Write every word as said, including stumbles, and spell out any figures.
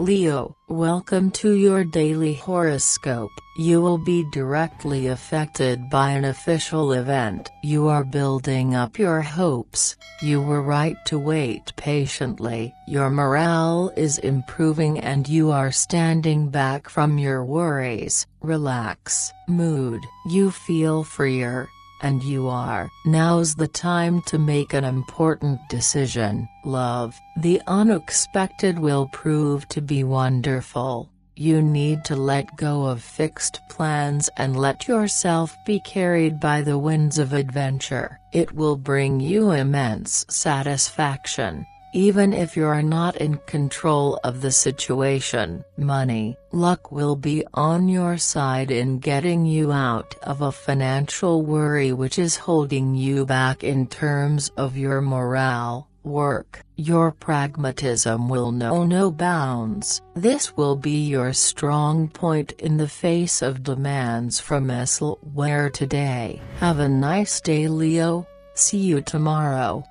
Leo, welcome to your daily horoscope. You will be directly affected by an official event. You are building up your hopes. You were right to wait patiently. Your morale is improving and you are standing back from your worries. Relax. Mood. You feel freer. And you are. Now's the time to make an important decision. Love. The unexpected will prove to be wonderful. You need to let go of fixed plans and let yourself be carried by the winds of adventure. It will bring you immense satisfaction, even if you are not in control of the situation. Money. Luck will be on your side in getting you out of a financial worry which is holding you back in terms of your morale. Work. Your pragmatism will know no bounds. This will be your strong point in the face of demands from elsewhere today. Have a nice day, Leo. See you tomorrow.